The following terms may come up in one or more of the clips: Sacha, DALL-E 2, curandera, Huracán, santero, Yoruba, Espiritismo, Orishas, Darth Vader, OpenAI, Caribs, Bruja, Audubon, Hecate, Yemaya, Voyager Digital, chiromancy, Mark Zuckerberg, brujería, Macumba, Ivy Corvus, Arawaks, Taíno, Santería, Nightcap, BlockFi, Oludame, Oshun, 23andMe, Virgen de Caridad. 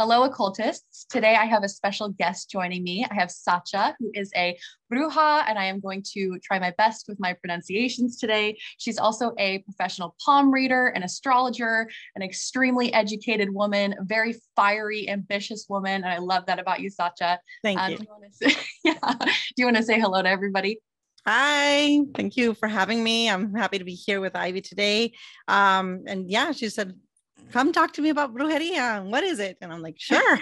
Hello, occultists. Today I have a special guest joining me. I have Sacha, who is a bruja, and I am going to try my best with my pronunciations today. She's also a professional palm reader, an astrologer, an extremely educated woman, a very fiery, ambitious woman. And I love that about you, Sacha. Thank you. Do you want to say hello to everybody? Hi, thank you for having me. I'm happy to be here with Ivy today. And yeah, she said, come talk to me about brujería. What is it? And I'm like, sure.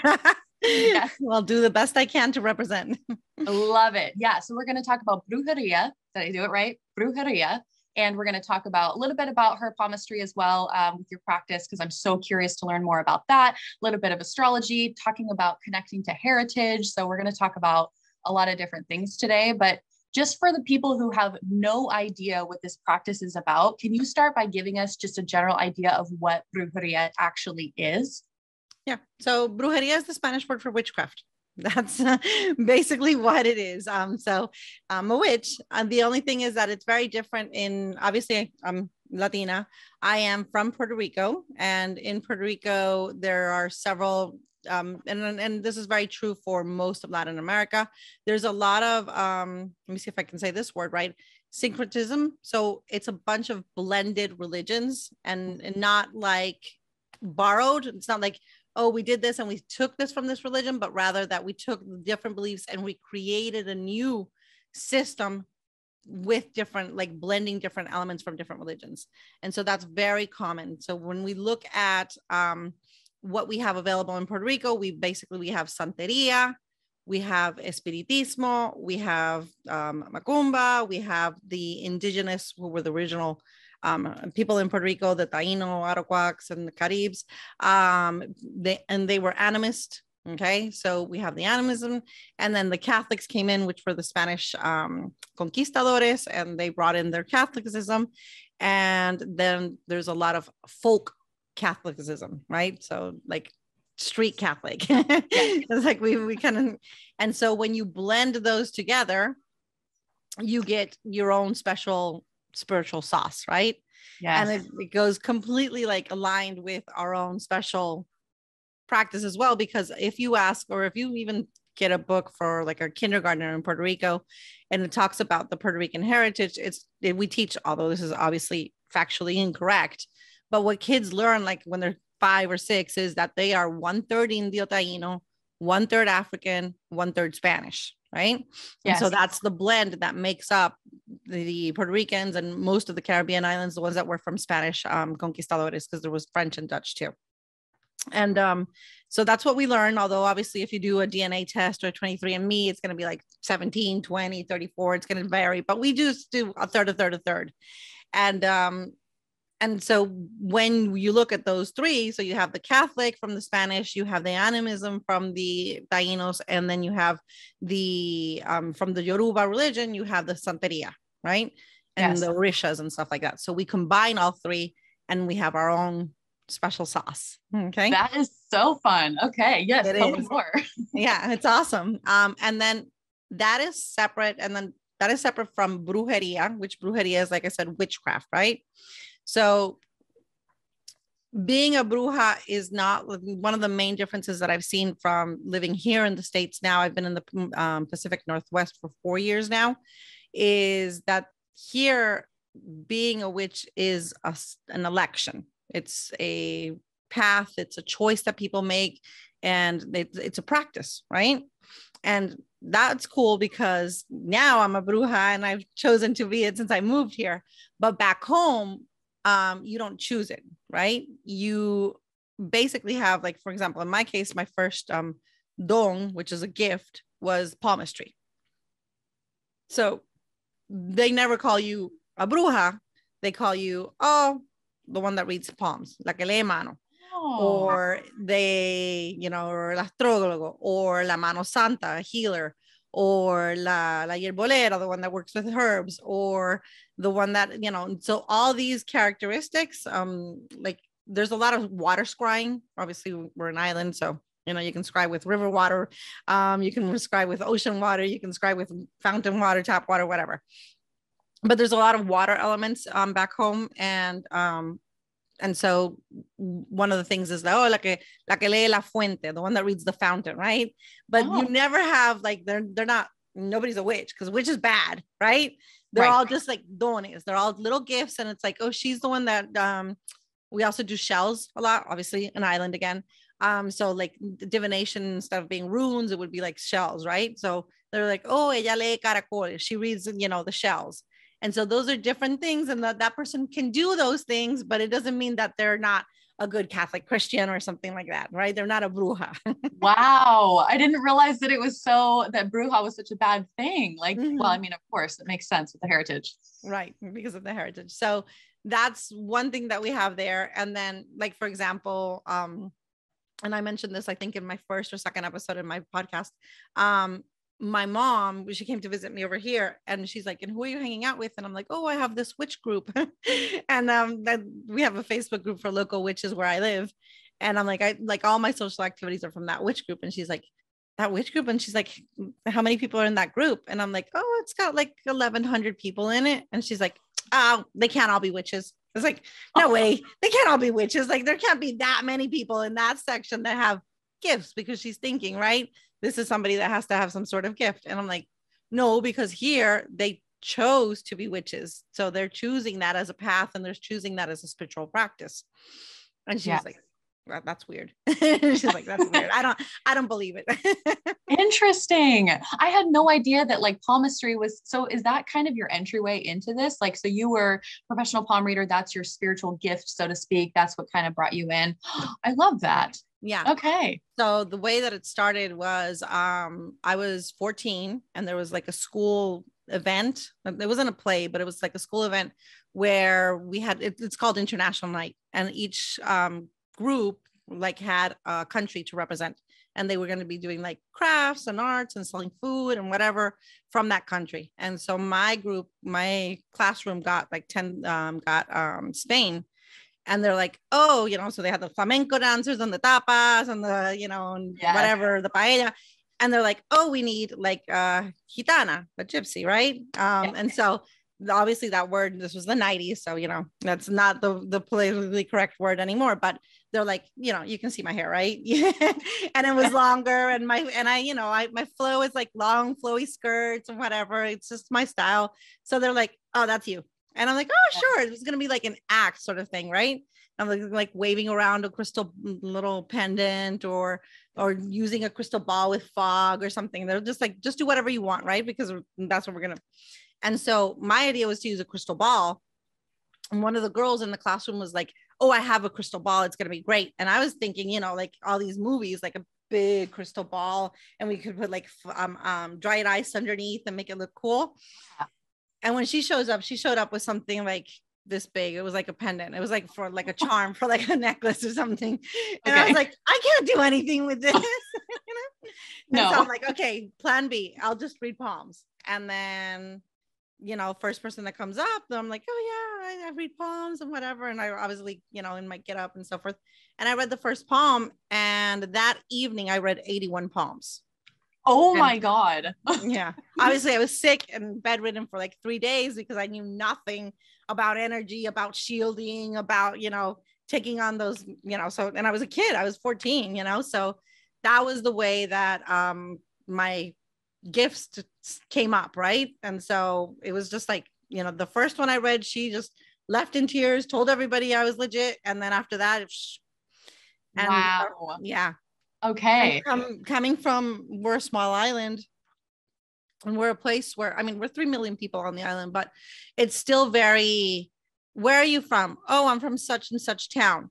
Yes. Well, I'll do the best I can to represent. Love it. Yeah. So we're going to talk about brujería. Did I do it right? Brujería. And we're going to talk about a little bit about her palmistry as well with your practice, because I'm so curious to learn more about that. A little bit of astrology, talking about connecting to heritage. So we're going to talk about a lot of different things today. But just for the people who have no idea what this practice is about, can you start by giving us just a general idea of what brujería actually is? Yeah, so brujería is the Spanish word for witchcraft. That's basically what it is. So I'm a witch. And the only thing is that it's very different in, obviously, I'm Latina. I am from Puerto Rico. And in Puerto Rico, there are several and this is very true for most of Latin America. There's a lot of, let me see if I can say this word right, syncretism. So it's a bunch of blended religions and not like borrowed. It's not like, oh, we did this and we took this from this religion, but rather that we took different beliefs and we created a new system with different, like blending different elements from different religions. And so that's very common. So when we look at, what we have available in Puerto Rico, we have Santería, we have Espiritismo, we have Macumba, we have the indigenous, who were the original people in Puerto Rico, the Taíno, Arawaks, and the Caribs, and they were animist, okay? So we have the animism, and then the Catholics came in, which were the Spanish conquistadores, and they brought in their Catholicism, and then there's a lot of folk Catholicism, right? So like street Catholic. It's like we kind of, and so when you blend those together, you get your own special spiritual sauce, right? Yeah. And it goes completely like aligned with our own special practice as well, because if you ask, or if you even get a book for like a kindergartner in Puerto Rico, and it talks about the Puerto Rican heritage, we teach, although this is obviously factually incorrect, but what kids learn, like when they're 5 or 6, is that they are 1/3 Indio Taíno, 1/3 African, 1/3 Spanish, right? Yes. And so that's the blend that makes up the Puerto Ricans and most of the Caribbean islands, the ones that were from Spanish conquistadores, because there was French and Dutch too. And so that's what we learn. Although obviously if you do a DNA test or 23andMe, it's going to be like 17, 20, 34, it's going to vary, but we just do a third, a third, a third. And so when you look at those three, so you have the Catholic from the Spanish, you have the animism from the Taínos, and then you have the, from the Yoruba religion, you have the Santería, right? And yes, the Orishas and stuff like that. So we combine all three and we have our own special sauce. Okay. That is so fun. Okay. Yes. More. Yeah. It's awesome. And then that is separate. And then that is separate from brujería, which brujería is, like I said, witchcraft, right? So being a bruja is not one of the main differences that I've seen from living here in the States. Now I've been in the Pacific Northwest for 4 years now, is that here being a witch is an election. It's a path. It's a choice that people make, and it's a practice, right? And that's cool, because now I'm a bruja and I've chosen to be it since I moved here, but back home, you don't choose it, right? You basically have, like, for example, in my case, my first don, which is a gift, was palmistry. So they never call you a bruja. They call you, the one that reads palms, la que lee mano, or they, or el astrólogo, or la mano santa, a healer, or la yerbolera, the one that works with herbs, or the one that, so all these characteristics, like there's a lot of water scrying. Obviously we're an island, so, you can scry with river water, you can scry with ocean water, you can scry with fountain water, tap water, whatever. But there's a lot of water elements back home, and And so one of the things is like, oh, la que lee la fuente, the one that reads the fountain, right? But you never have like, they're not, nobody's a witch, because witch is bad, right? They're all just like dones. They're all little gifts. And it's like, oh, she's the one that, we also do shells a lot, obviously an island again. So like divination, instead of being runes, it would be like shells, right? So they're like, oh, ella lee caracoles. She reads, you know, the shells. And so those are different things, and that person can do those things, but it doesn't mean that they're not a good Catholic Christian or something like that, right? They're not a bruja. Wow. I didn't realize that that bruja was such a bad thing. Like, well, I mean, of course it makes sense with the heritage. Right. Because of the heritage. So that's one thing that we have there. And then like, for example, and I mentioned this, I think in my first or second episode in my podcast, my mom, she came to visit me over here, and she's like, and who are you hanging out with? And I'm like, oh, I have this witch group. And we have a Facebook group for local witches where I live. And I'm like, all my social activities are from that witch group. And she's like, that witch group? And she's like, how many people are in that group? And I'm like, oh, it's got like 1,100 people in it. And she's like, oh, they can't all be witches. It's like, no way. They can't all be witches. Like, there can't be that many people in that section that have gifts, because she's thinking, right, this is somebody that has to have some sort of gift. And I'm like, no, because here they chose to be witches. So they're choosing that as a path, and they're choosing that as a spiritual practice. And she's like, well, that's weird. She's like, that's weird. I don't believe it. Interesting. I had no idea that like palmistry was, so is that kind of your entryway into this? Like, so you were a professional palm reader. That's your spiritual gift, so to speak. That's what kind of brought you in. I love that. Yeah. Okay. So the way that it started was, I was 14, and there was like a school event. It wasn't a play, but it was like a school event where we had, it's called International Night, and each, group like had a country to represent, and they were going to be doing like crafts and arts and selling food and whatever from that country. And so my classroom got like 10, Spain, and they're like, oh, you know, so they had the flamenco dancers and the tapas and the, you know, and whatever, the paella. And they're like, oh, we need like gitana, a gypsy, right? And so obviously that word, this was the 90s. So, you know, that's not the politically correct word anymore, but they're like, you know, you can see my hair, right? And it was longer, and my flow is like long flowy skirts and whatever. It's just my style. So they're like, oh, that's you. And I'm like, oh, sure. It was going to be like an act sort of thing, right? I'm like waving around a crystal little pendant or using a crystal ball with fog or something. They're just like, just do whatever you want, right? Because that's what we're going to. And so my idea was to use a crystal ball. And one of the girls in the classroom was like, oh, I have a crystal ball. It's going to be great. And I was thinking, you know, like all these movies, like a big crystal ball, and we could put like dried ice underneath and make it look cool. Yeah. And when she showed up with something like this big. It was like a pendant. It was like for like a charm for like a necklace or something. And I was like, I can't do anything with this. And so I'm like, okay, plan B, I'll just read palms. And then, you know, first person that comes up, I'm like, oh yeah, I read palms and whatever. And I obviously, you know, in my get up and so forth. And I read the first palm, and that evening I read 81 palms. Oh my God. Yeah. Obviously I was sick and bedridden for like 3 days, because I knew nothing about energy, about shielding, about, you know, taking on those, you know, so, and I was a kid, I was 14, you know, so that was the way that, my gifts came up. Right. And so it was just like, you know, the first one I read, she just left in tears, told everybody I was legit. And then after that, yeah. Okay. Coming from, we're a small island, and we're a place where, I mean, we're 3 million people on the island, but it's still very, where are you from? Oh, I'm from such and such town.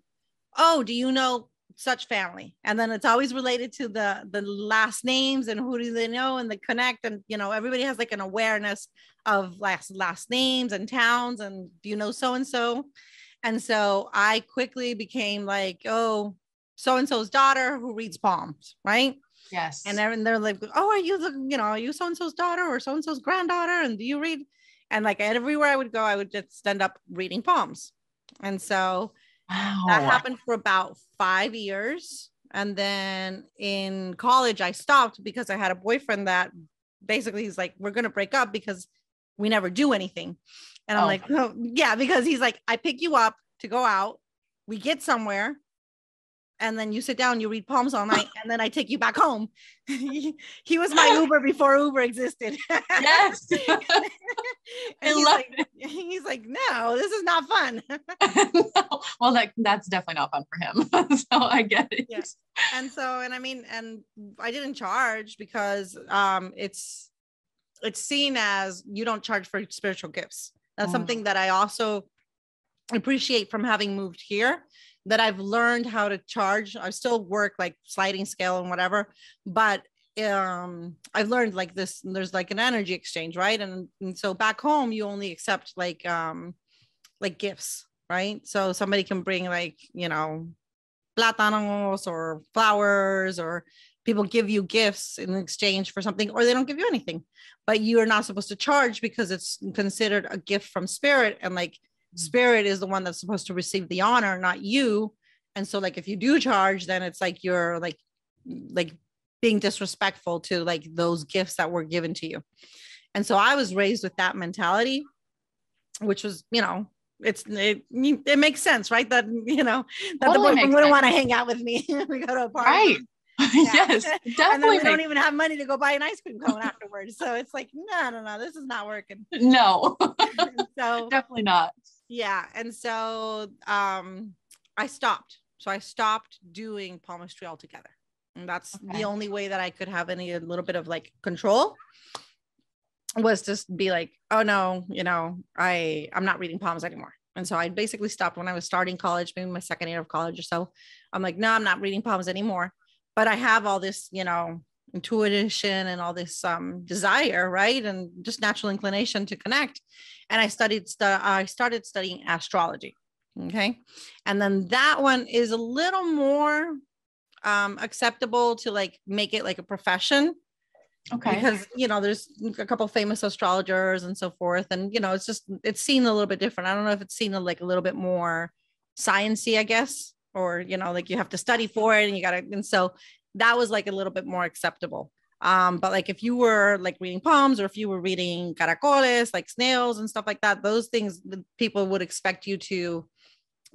Oh, do you know such family? And then it's always related to the last names, and who do they know, and the connect, and, you know, everybody has like an awareness of last names and towns, and do you know so-and-so? And so I quickly became like, oh, so-and-so's daughter who reads palms, right? Yes. And they're like, oh, are you the, you know, are you so-and-so's daughter or so-and-so's granddaughter? And do you read? And like everywhere I would go, I would just end up reading palms. And so that happened for about 5 years. And then in college, I stopped because I had a boyfriend that basically he's like, we're going to break up because we never do anything. And I'm like, oh, yeah, because he's like, I pick you up to go out, we get somewhere, and then you sit down, you read palms all night, and then I take you back home. He was my Uber before Uber existed. Yes. He's like, no, this is not fun. No. Well, that's definitely not fun for him. So I get it. Yeah. And I didn't charge because it's seen as you don't charge for spiritual gifts. That's something that I also appreciate from having moved here, that I've learned how to charge. I still work like sliding scale and whatever, but I've learned like this, there's like an energy exchange, right? And so back home, you only accept like gifts, right? So somebody can bring platanos or flowers, or people give you gifts in exchange for something, or they don't give you anything, but you are not supposed to charge because it's considered a gift from spirit. And spirit is the one that's supposed to receive the honor, not you. And so if you do charge, then it's you're being disrespectful to those gifts that were given to you. And so I was raised with that mentality, which was, it makes sense, right? That, totally the boyfriend wouldn't want to hang out with me. We go to a party. Right. Yeah. Yes, definitely. And then we don't even have money to go buy an ice cream cone afterwards. So it's no, this is not working. No, so definitely not. Yeah. And so, I stopped. So I stopped doing palmistry altogether. And that's okay. The only way that I could have a little bit of control was just be oh no, I'm not reading palms anymore. And so I basically stopped when I was starting college, maybe my second year of college or so. I'm no, I'm not reading palms anymore. But I have all this, intuition and all this desire, right? And just natural inclination to connect. And I started studying astrology. Okay. And then that one is a little more acceptable to make it a profession. Okay. Because, there's a couple of famous astrologers and so forth. And, it's seen a little bit different. I don't know if it's seen a little bit more science-y, I guess. Or, you have to study for it and you gotta, and so that was a little bit more acceptable. But if you were reading palms, or if you were reading caracoles, snails and stuff like that, those things the people would expect you to,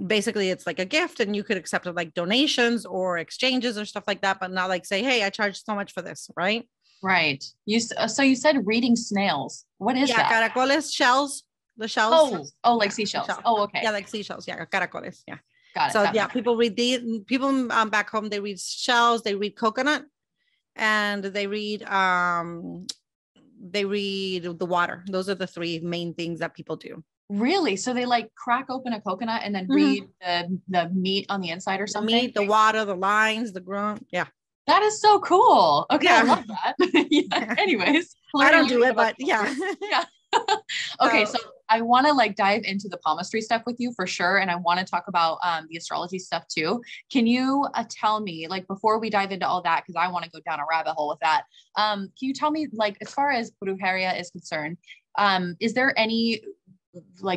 basically it's a gift, and you could accept it donations or exchanges or stuff like that, but not say, hey, I charge so much for this, right? Right. So you said reading snails. What is that? Caracoles, shells, the shells. Oh, seashells. Shells. Oh, okay. Yeah, seashells. Yeah, caracoles. Yeah. Got it, so yeah, people read back home, they read shells, they read coconut, and they read the water. Those are the three main things that people do. Really? So they crack open a coconut and then read the meat on the inside or something? The meat, the water, the lines, the grunt. Yeah. That is so cool. Okay. Yeah. I love that. Yeah. Anyways. I don't do it, but yeah. Yeah. Okay. So I want to dive into the palmistry stuff with you for sure. And I want to talk about the astrology stuff too. Can you tell me before we dive into all that, cause I want to go down a rabbit hole with that. Can you tell me as far as brujeria is concerned, is there any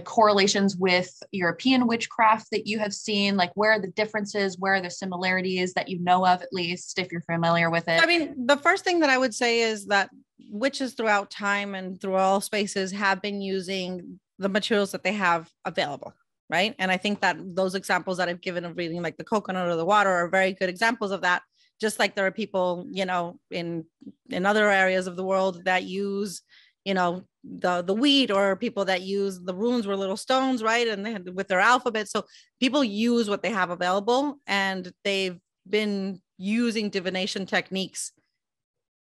correlations with European witchcraft that you have seen? Where are the differences? Where are the similarities that you know of, at least if you're familiar with it? I mean, the first thing that I would say is that witches throughout time and through all spaces have been using the materials that they have available, right? And I think that those examples that I've given of reading the coconut or the water are very good examples of that. Just there are people, in other areas of the world that use, the wheat, or people that use the runes were little stones, right? And they had with their alphabet. So people use what they have available, and they've been using divination techniques.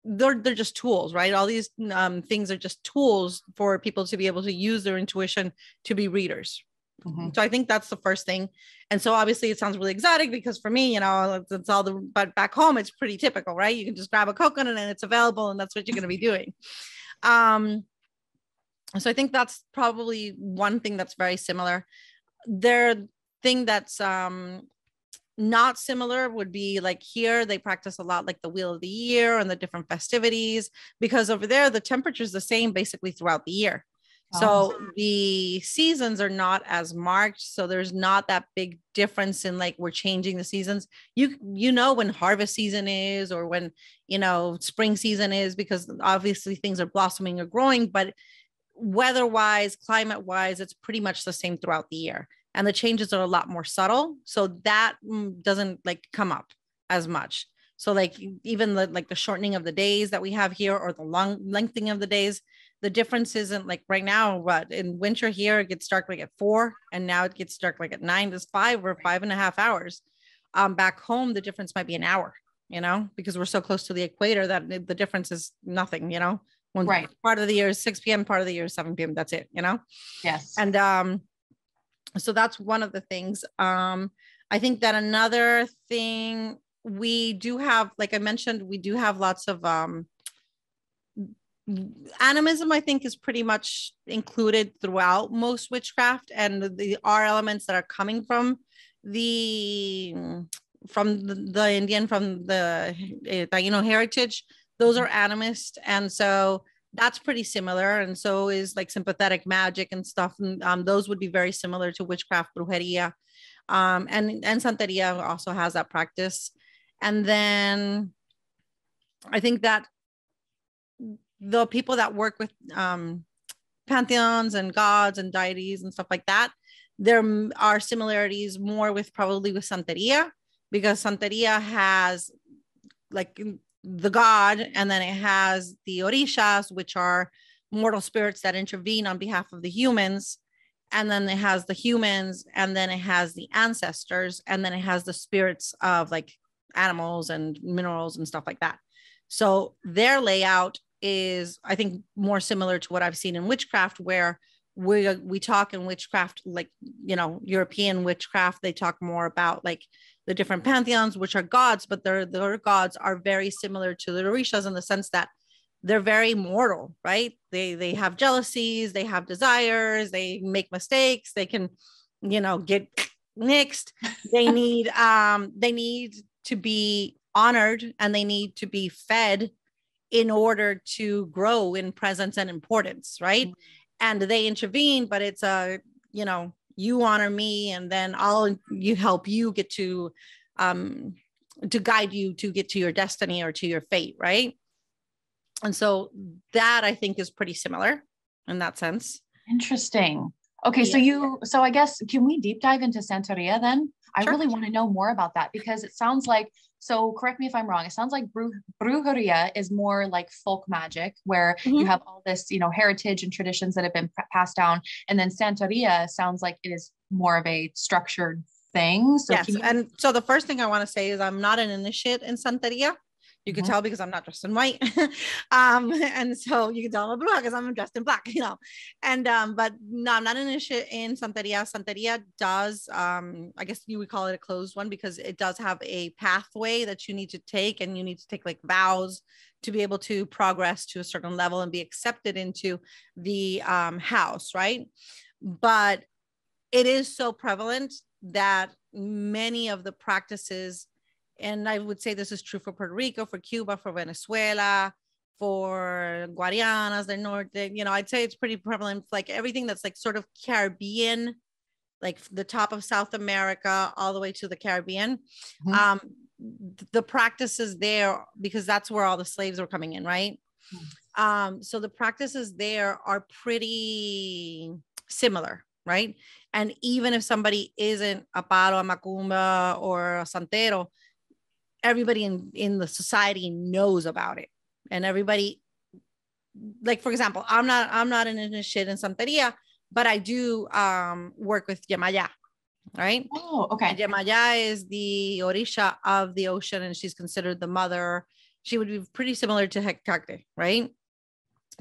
They're just tools, right? All these things are just tools for people to be able to use their intuition to be readers. Mm-hmm. So I think that's the first thing. And so obviously it sounds really exotic, because for me, but back home, it's pretty typical, right? You can just grab a coconut and it's available, and that's what you're going to be doing. So I think that's probably one thing that's very similar. The thing that's not similar would be here they practice a lot the wheel of the year and the different festivities, because over there the temperature is the same basically throughout the year. So the seasons are not as marked, so there's not that big difference in we're changing the seasons. When harvest season is, or when spring season is, because obviously things are blossoming or growing, but weather-wise, climate-wise, it's pretty much the same throughout the year. and the changes are a lot more subtle. So that doesn't like come up as much. So like even the, like the shortening of the days that we have here, or the lengthening of the days, the difference isn't like right now, what in winter here, it gets dark like at 4, and now it gets dark like at 9. It's 5 or 5.5 hours. Back home, the difference might be an hour, you know, because we're so close to the equator that the difference is nothing, you know. One right. Part of the year is 6 p.m., part of the year is 7 p.m. That's it, you know? Yes. And so that's one of the things. I think that another thing we do have, like I mentioned, we do have lots of animism, I think, is pretty much included throughout most witchcraft, and the are elements that are coming from the Indian, from the Taíno heritage. Those are animist, and so that's pretty similar. And so is like sympathetic magic and stuff. And those would be very similar to witchcraft, brujería, and Santería also has that practice. And then I think that the people that work with pantheons and gods and deities and stuff like that, there are similarities more with probably with Santería, because Santería has like the god, and then it has the Orishas, which are mortal spirits that intervene on behalf of the humans, and then it has the humans, and then it has the ancestors, and then it has the spirits of like animals and minerals and stuff like that. So their layout is, I think, more similar to what I've seen in witchcraft, where we talk in witchcraft, like, you know, European witchcraft, they talk more about like the different pantheons, which are gods, but their gods are very similar to the Orishas in the sense that they're very mortal, right? They have jealousies, they have desires, they make mistakes, they can, you know, get nixed. They need to be honored, and they need to be fed in order to grow in presence and importance, right? Mm-hmm. And they intervene, but it's a, you know, you honor me, and then you help you get to guide you to get to your destiny or to your fate, right? And so that, I think, is pretty similar in that sense. Interesting. Okay, yeah. So I guess, can we deep dive into Santería then? Sure. I really want to know more about that, because it sounds like, so correct me if I'm wrong, it sounds like brujería is more like folk magic, where mm-hmm. you have all this, you know, heritage and traditions that have been passed down. And then Santería sounds like it is more of a structured thing. So yes. And so the first thing I want to say is I'm not an initiate in Santería. You can mm-hmm. tell because I'm not dressed in white. And so you can tell I'm a blue because I'm dressed in black, you know. And but no, I'm not an initiate in Santería. Santería does, I guess you would call it a closed one, because it does have a pathway that you need to take, and you need to take like vows to be able to progress to a certain level and be accepted into the house, right? But it is so prevalent that many of the practices, and I would say this is true for Puerto Rico, for Cuba, for Venezuela, for Guarianas, the North, you know, I'd say it's pretty prevalent, like everything that's like sort of Caribbean, like the top of South America, all the way to the Caribbean. Mm-hmm. The practices there, because that's where all the slaves were coming in, right? Mm-hmm. So the practices there are pretty similar, right? And even if somebody isn't a palo, a macumba, or a santero, everybody in the society knows about it. And everybody, like, for example, I'm not an initiate in Santería, but I do work with Yemaya, right? Oh, okay. And Yemaya is the Orisha of the ocean, and she's considered the mother. She would be pretty similar to Hecate, right?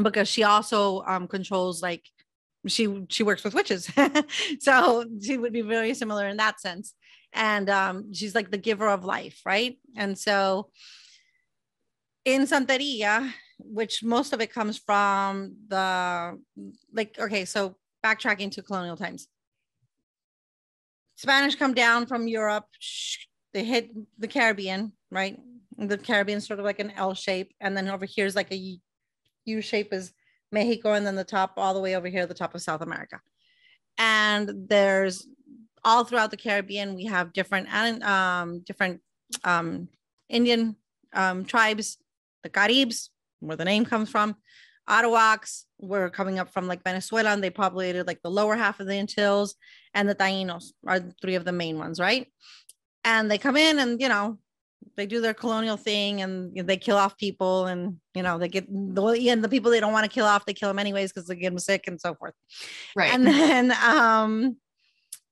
Because she also controls, like, she works with witches. So she would be very similar in that sense. And she's like the giver of life, right? And so in Santería, which most of it comes from the, like, okay, so backtracking to colonial times, Spanish come down from Europe, they hit the Caribbean, right? The Caribbean sort of like an L shape, and then over here is like a U shape is Mexico, and then the top all the way over here, the top of South America. And there's all throughout the Caribbean, we have different Indian tribes, the Caribs, where the name comes from, Arawaks were coming up from like Venezuela, and they populated like the lower half of the Antilles, and the Taínos are three of the main ones, right? And they come in and, you know, they do their colonial thing, and they kill off people, and, you know, they get the people they don't want to kill off, they kill them anyways because they get them sick and so forth. Right. And then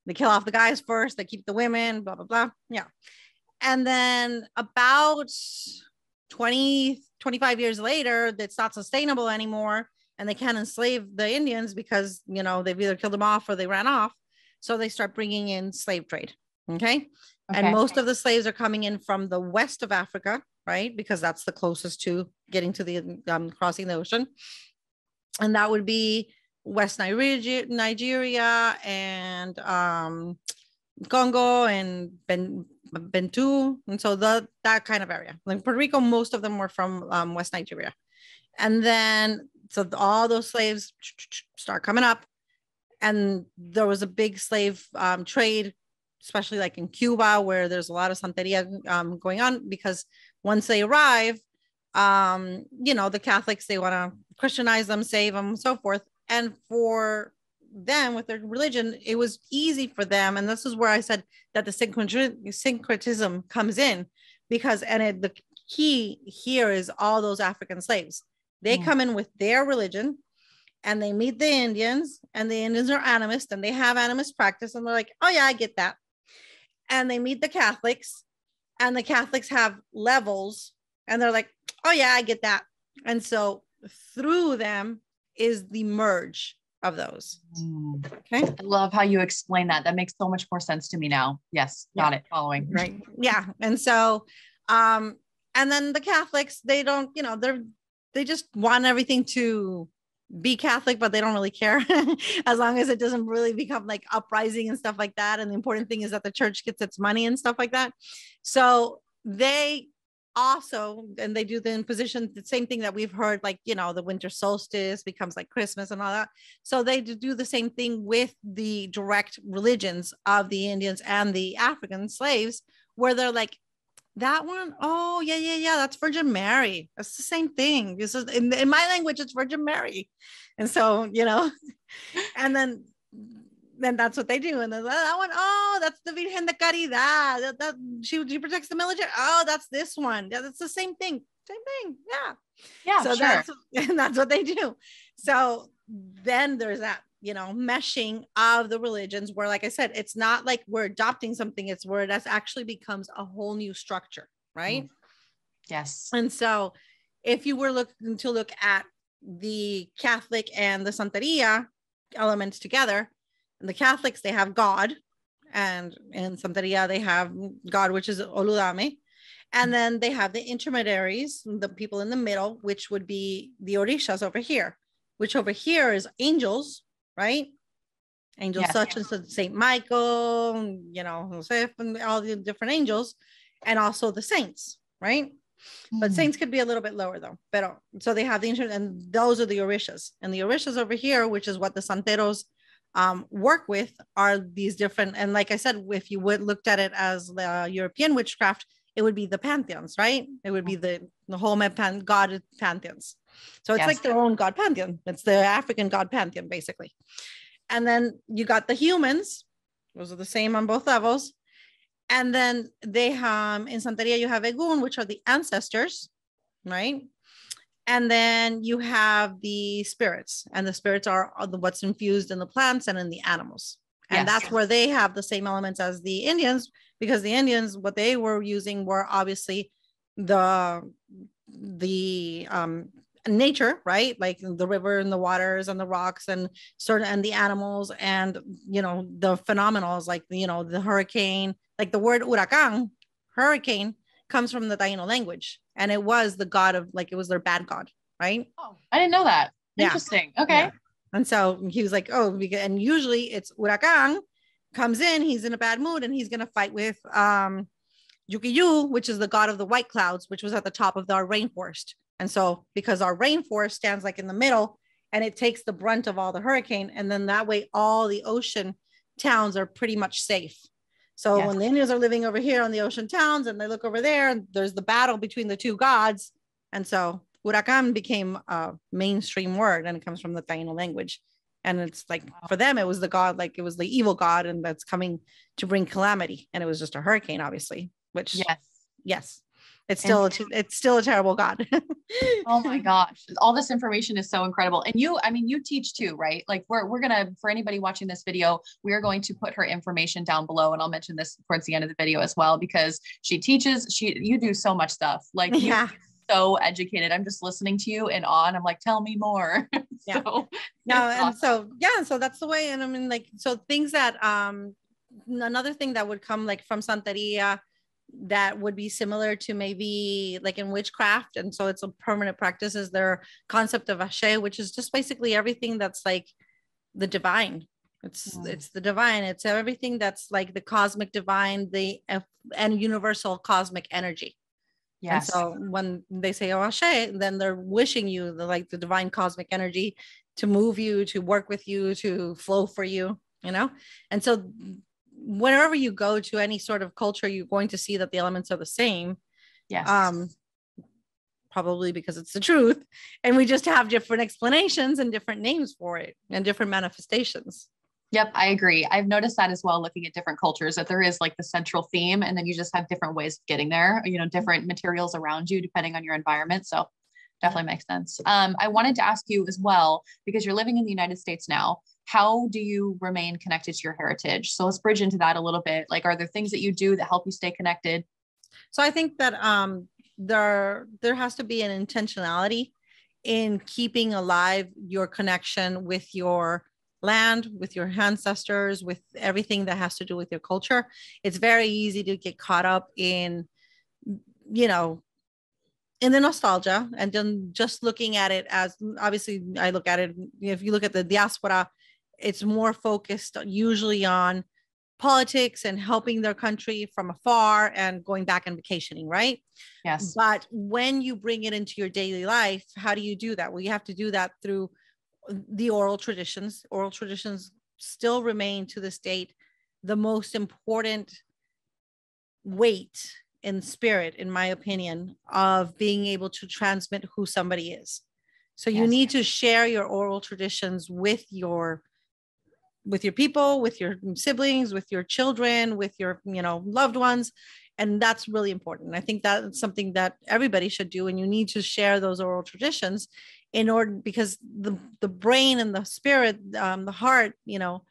they kill off the guys first, they keep the women, blah, blah, blah. Yeah. And then about 20, 25 years later, that's not sustainable anymore. And they can't enslave the Indians because, you know, they've either killed them off or they ran off. So they start bringing in slave trade. Okay. And most of the slaves are coming in from the west of Africa, right? Because that's the closest to getting to the crossing the ocean. And that would be West Nigeria and Congo and Bentu. And so that kind of area. Like Puerto Rico, most of them were from West Nigeria. And then, so all those slaves start coming up. And there was a big slave trade, especially like in Cuba, where there's a lot of Santería going on, because once they arrive, you know, the Catholics, they want to Christianize them, save them, so forth. And for them, with their religion, it was easy for them. And this is where I said that the syncretism comes in, because, and the key here is all those African slaves. They come in with their religion, and they meet the Indians, and the Indians are animist, and they have animist practice. And they're like, oh yeah, I get that. And they meet the Catholics, and the Catholics have levels, and they're like, oh yeah, I get that. And so through them is the merge of those. Okay. I love how you explain that. That makes so much more sense to me now. Yes. Got it. Following. Right. Yeah. And so, and then the Catholics, they don't, you know, they just want everything to be Catholic, but they don't really care as long as it doesn't really become like uprising and stuff like that. And the important thing is that the church gets its money and stuff like that. So they also, and they do the imposition, the same thing that we've heard, like, you know, the winter solstice becomes like Christmas and all that. So they do the same thing with the direct religions of the Indians and the African slaves, where they're like, that one, oh yeah, yeah, yeah, that's Virgin Mary. That's the same thing. This is in my language, it's Virgin Mary. And so, you know, and then that's what they do. And then that one, oh, that's the Virgen de Caridad. That she protects the military. Oh, that's this one. Yeah, that's the same thing. Same thing. Yeah. Yeah. So sure. That's what they do. So then there's that, you know, meshing of the religions, where, like I said, it's not like we're adopting something, it's where that's actually becomes a whole new structure, right? Yes. And so if you were looking to look at the Catholic and the Santería elements together, and the Catholics, they have God, and in Santería they have God, which is Oludame, and then they have the intermediaries, the people in the middle, which would be the Orishas over here, which over here is angels, right? Angels, yes, such as St. Michael, you know, Joseph, and all the different angels, and also the saints, right? But saints could be a little bit lower though. But so they have the and those are the Orishas. And the Orishas over here, which is what the Santeros work with, are these different. And like I said, if you would looked at it as the European witchcraft, it would be the pantheons, right? It would be the whole god pantheons. So it's like their own god pantheon. It's the African god pantheon, basically. And then you got the humans. Those are the same on both levels. And then they have, in Santería, you have Egun, which are the ancestors, right? And then you have the spirits. And the spirits are what's infused in the plants and in the animals. And that's where they have the same elements as the Indians, because the Indians, what they were using were obviously the nature, right? Like the river and the waters and the rocks and the animals, and, you know, the phenomenals, like, you know, the hurricane, like the word huracán, hurricane, comes from the Taíno language. And it was the god of, like, it was their bad god, right? Oh, I didn't know that. Interesting. Okay. Yeah. And so he was like, oh, and usually it's huracán comes in, he's in a bad mood, and he's going to fight with yukiyu, which is the god of the white clouds, which was at the top of our rainforest. And so, because our rainforest stands like in the middle, and it takes the brunt of all the hurricane, and then that way all the ocean towns are pretty much safe. So when the Indians are living over here on the ocean towns, and they look over there, and there's the battle between the two gods. And so Huracán became a mainstream word, and it comes from the Taíno language. And it's like, for them, it was the god, like it was the evil god, and that's coming to bring calamity. And it was just a hurricane, obviously, which yes, it's still a terrible god. Oh my gosh. All this information is so incredible. And you, I mean, you teach too, right? Like we're going to, for anybody watching this video, we're going to put her information down below. And I'll mention this towards the end of the video as well, because she teaches, you do so much stuff. Like yeah. So educated. I'm just listening to you in awe, and I'm like, tell me more. Yeah. So that's the way. And I mean, like, so things that, another thing that would come like from Santería that would be similar to maybe like in witchcraft. And so it's a permanent practice, is their concept of ashé, which is just basically everything that's like the divine. It's the divine. It's everything that's like the cosmic divine, and universal cosmic energy. Yes. And so when they say Ashe, then they're wishing you the divine cosmic energy to move you, to work with you, to flow for you, you know? And so whenever you go to any sort of culture, you're going to see that the elements are the same. Yes. Probably because it's the truth. And we just have different explanations and different names for it and different manifestations. Yep. I agree. I've noticed that as well, looking at different cultures, that there is like the central theme, and then you just have different ways of getting there, you know, different materials around you, depending on your environment. So definitely makes sense. I wanted to ask you as well, because you're living in the United States now, how do you remain connected to your heritage? So let's bridge into that a little bit. Like, are there things that you do that help you stay connected? So I think that, there has to be an intentionality in keeping alive your connection with your land, with your ancestors, with everything that has to do with your culture. It's very easy to get caught up in, you know, in the nostalgia, and then just looking at it as, obviously I look at it, if you look at the diaspora, it's more focused usually on politics and helping their country from afar and going back and vacationing, right? Yes. But when you bring it into your daily life, how do you do that? Well, you have to do that through the oral traditions. Oral traditions still remain to this date the most important weight in spirit, in my opinion, of being able to transmit who somebody is. So you need to share your oral traditions with your people, with your siblings, with your children, with your, you know, loved ones. And that's really important. I think that's something that everybody should do. And you need to share those oral traditions in order, because the brain and the spirit, the heart, you know,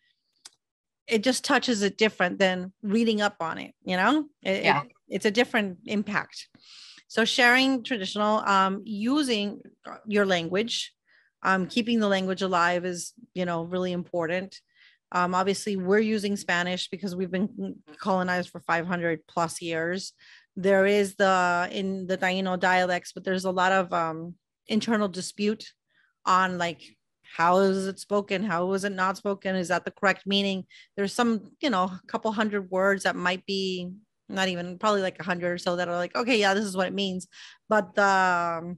it just touches it different than reading up on it, you know, it's a different impact. So sharing traditional, using your language, keeping the language alive is, you know, really important. Obviously we're using Spanish because we've been colonized for 500 plus years. There is in the Taíno dialects, but there's a lot of, internal dispute on like, how is it spoken? How is it not spoken? Is that the correct meaning? There's some, you know, a couple hundred words that might be not even, probably like 100 or so that are like, okay, yeah, this is what it means. But the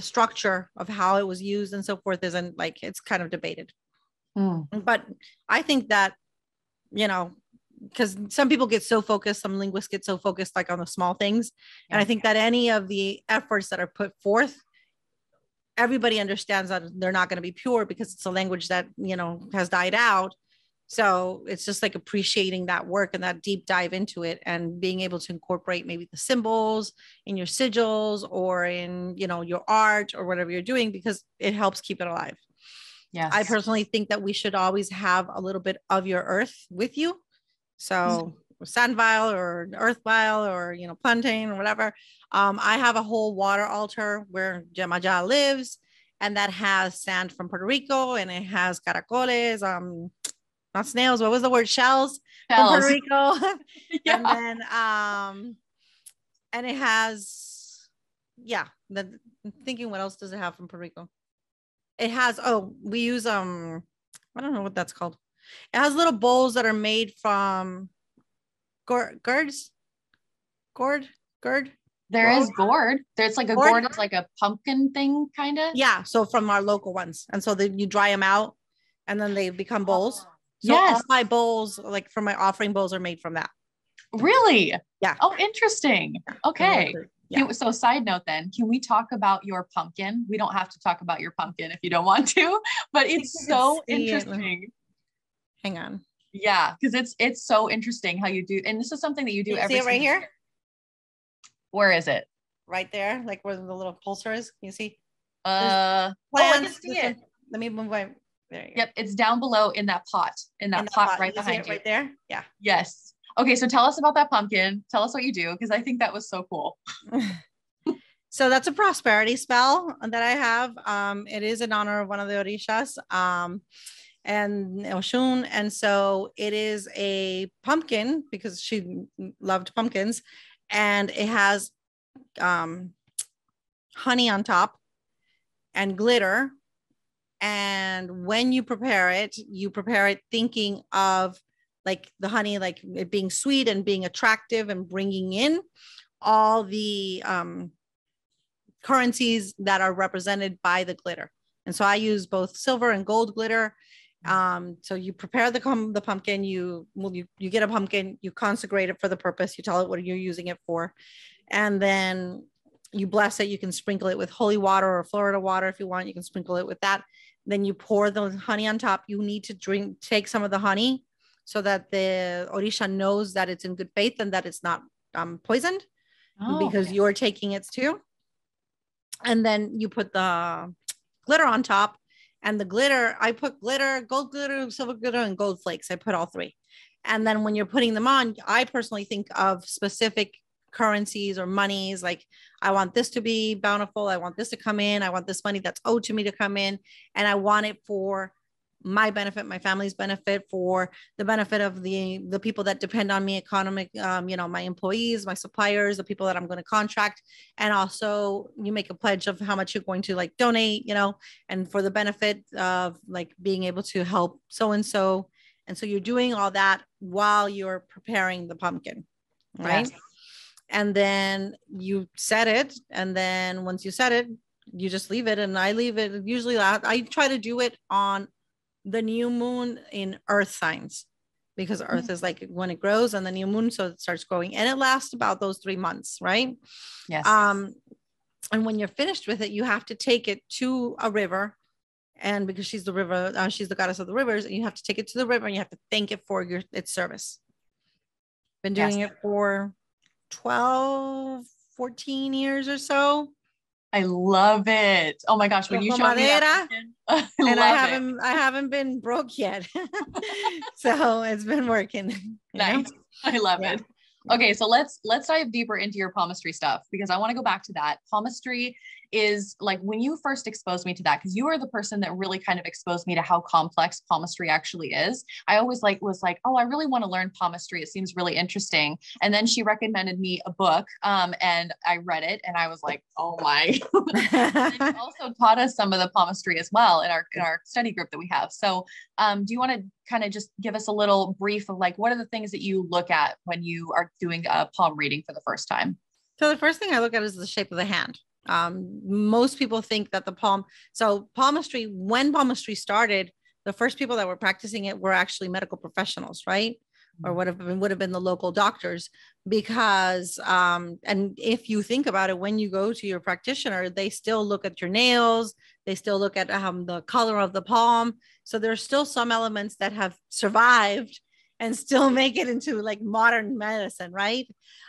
structure of how it was used and so forth isn't like, it's kind of debated. But I think that, you know, because some people get so focused, some linguists get so focused like on the small things. And I think that any of the efforts that are put forth, everybody understands that they're not going to be pure because it's a language that, you know, has died out. So it's just like appreciating that work and that deep dive into it and being able to incorporate maybe the symbols in your sigils or in, you know, your art or whatever you're doing, because it helps keep it alive. Yes. I personally think that we should always have a little bit of your earth with you. So sand vial or earth vial or, you know, plantain or whatever. I have a whole water altar where Yemaya lives, and that has sand from Puerto Rico, and it has caracoles, not snails, what was the word? Shells. From Puerto Rico. Yeah. And then, and it has, I'm thinking, what else does it have from Puerto Rico? It has, we use, I don't know what that's called. It has little bowls that are made from gourd. There is gourd. There's like a gourd. It's like a pumpkin thing, kind of. Yeah. So from our local ones. And so then you dry them out and then they become bowls. So all my bowls, like from my offering bowls, are made from that. Really? Yeah. Oh, interesting. Okay. Yeah. So side note then, can we talk about your pumpkin? We don't have to talk about your pumpkin if you don't want to, but it's so interesting. Hang on. Yeah. Cause it's so interesting how you do. And this is something that you do every single year. Here? Where is it? Right there. Like where the little pulsar is. Can you see? I can see it. Let me move my. There you go. It's down below in that pot. In that pot. Right behind you. Right there. Yeah. Yes. Okay, so tell us about that pumpkin. Tell us what you do, because I think that was so cool. So that's a prosperity spell that I have. It is in honor of one of the Orishas and Oshun. And so it is a pumpkin, because she loved pumpkins. And it has honey on top and glitter. And when you prepare it thinking of like the honey, like it being sweet and being attractive and bringing in all the currencies that are represented by the glitter. And so I use both silver and gold glitter. So you prepare the pumpkin, you get a pumpkin, you consecrate it for the purpose, you tell it what you're using it for, and then you bless it. You can sprinkle it with holy water or Florida water if you want. You can sprinkle it with that. Then you pour the honey on top. You need to take some of the honey, so that the Orisha knows that it's in good faith and that it's not poisoned, because you're taking it too. And then you put the glitter on top, and the glitter, I put glitter, gold glitter, silver glitter, and gold flakes. I put all three. And then when you're putting them on, I personally think of specific currencies or monies. Like I want this to be bountiful. I want this to come in. I want this money that's owed to me to come in. And I want it for my benefit, my family's benefit, for the benefit of the people that depend on me, economic, my employees, my suppliers, the people that I'm going to contract. And also you make a pledge of how much you're going to like donate, and for the benefit of like being able to help so-and-so. And so you're doing all that while you're preparing the pumpkin, right? Yeah. And then you set it. And then once you set it, you just leave it. And I leave it. Usually I try to do it on the new moon in earth signs, because earth is like when it grows on the new moon. So it starts growing and it lasts about those 3 months. Right. Yes. And when you're finished with it, you have to take it to a river, and because she's the river, she's the goddess of the rivers, and you have to take it to the river and you have to thank it for its service. Been doing it for 12, 14 years or so. I love it. Oh my gosh. When you showed me that pumpkin, I haven't been broke yet. So it's been working. Nice. I love it. Okay. So let's dive deeper into your palmistry stuff, because I want to go back to that. Palmistry is like when you first exposed me to that, because you are the person that really kind of exposed me to how complex palmistry actually is. I always was like, oh, I really want to learn palmistry. It seems really interesting. And then she recommended me a book and I read it and I was like, oh my. And you also taught us some of the palmistry as well in our study group that we have. So do you want to kind of just give us a little brief of like, what are the things that you look at when you are doing a palm reading for the first time? So the first thing I look at is the shape of the hand. Most people think that palmistry, when palmistry started, the first people that were practicing it were actually medical professionals, right? Or would have been the local doctors, because, and if you think about it, when you go to your practitioner, they still look at your nails, they still look at the color of the palm. So there's still some elements that have survived and still make it into like modern medicine, right?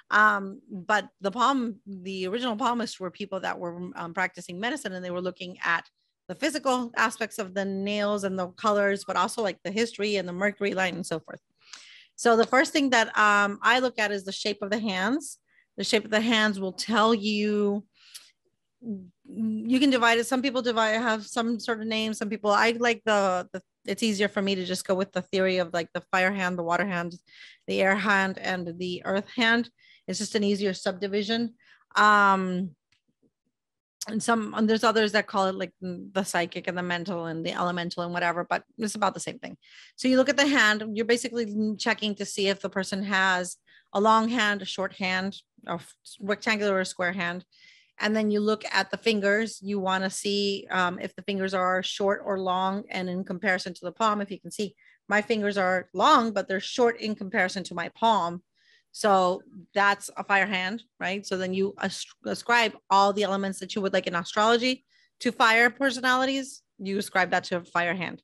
But the original palmists were people that were practicing medicine, and they were looking at the physical aspects of the nails and the colors, but also like the history and the mercury line and so forth. So the first thing that I look at is the shape of the hands. The shape of the hands will tell you, you can divide it. Some people have some sort of name. Some people, I like it's easier for me to just go with the theory of like the fire hand, the water hand, the air hand, and the earth hand. It's just an easier subdivision. And there's others that call it like the psychic and the mental and the elemental and whatever, but it's about the same thing. So you look at the hand, you're basically checking to see if the person has a long hand, a short hand, a rectangular or square hand. And then you look at the fingers. You want to see if the fingers are short or long, and in comparison to the palm. If you can see, my fingers are long, but they're short in comparison to my palm. So that's a fire hand, right? So then you ascribe all the elements that you would like in astrology to fire personalities. You ascribe that to a fire hand.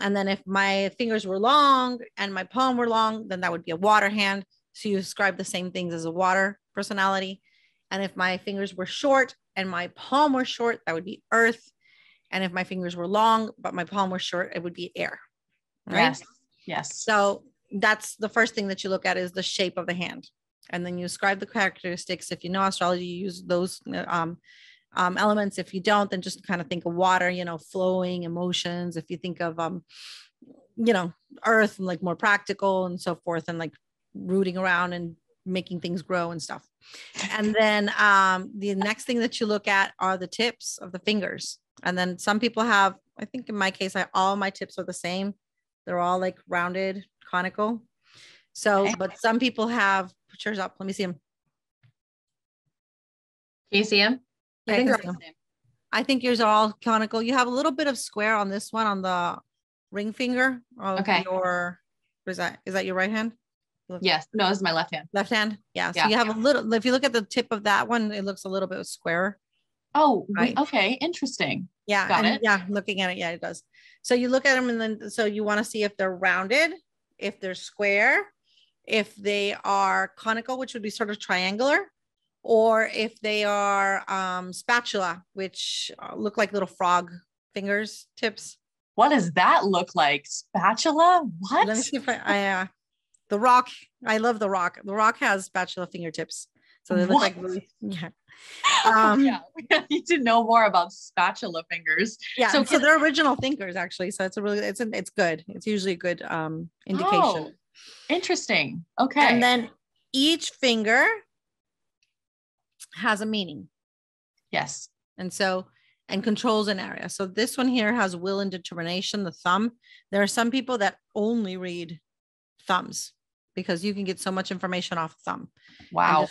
And then if my fingers were long and my palm were long, then that would be a water hand. So you ascribe the same things as a water personality. And if my fingers were short and my palm were short, that would be earth. And if my fingers were long, but my palm were short, it would be air. Right? Yes. Yes. So that's the first thing that you look at is the shape of the hand. And then you ascribe the characteristics. If you know astrology, you use those elements. If you don't, then just kind of think of water, you know, flowing emotions. If you think of, you know, earth and like more practical and so forth, and like rooting around and making things grow and stuff. And then the next thing that you look at are the tips of the fingers. And then some people have, I think in my case, all my tips are the same. They're all like rounded, conical. So, okay. But some people have pictures up. Let me see them. Can you see them? Yeah, I think yours are all conical. You have a little bit of square on this one, on the ring finger. Okay. What is that? Is that your right hand? Yes. No, this is my left hand. Left hand. Yeah. So you have a little, if you look at the tip of that one, it looks a little bit squarer. Oh, right. Okay. Interesting. Yeah. Got it. Yeah. Looking at it. Yeah, it does. So you look at them and then, so you want to see if they're rounded, if they're square, if they are conical, which would be sort of triangular, or if they are spatula, which look like little frog fingers, tips. What does that look like? Spatula? What? Let me see if the rock. I love the rock. The rock has spatula fingertips. So they look like, yeah. Yeah. You should know more about spatula fingers. Yeah. So they're original thinkers, actually. So it's a really, it's good. It's usually a good indication. Oh, interesting. Okay. And then each finger has a meaning. Yes. And so, and controls an area. So this one here has will and determination, the thumb. There are some people that only read thumbs because you can get so much information off thumb. Wow.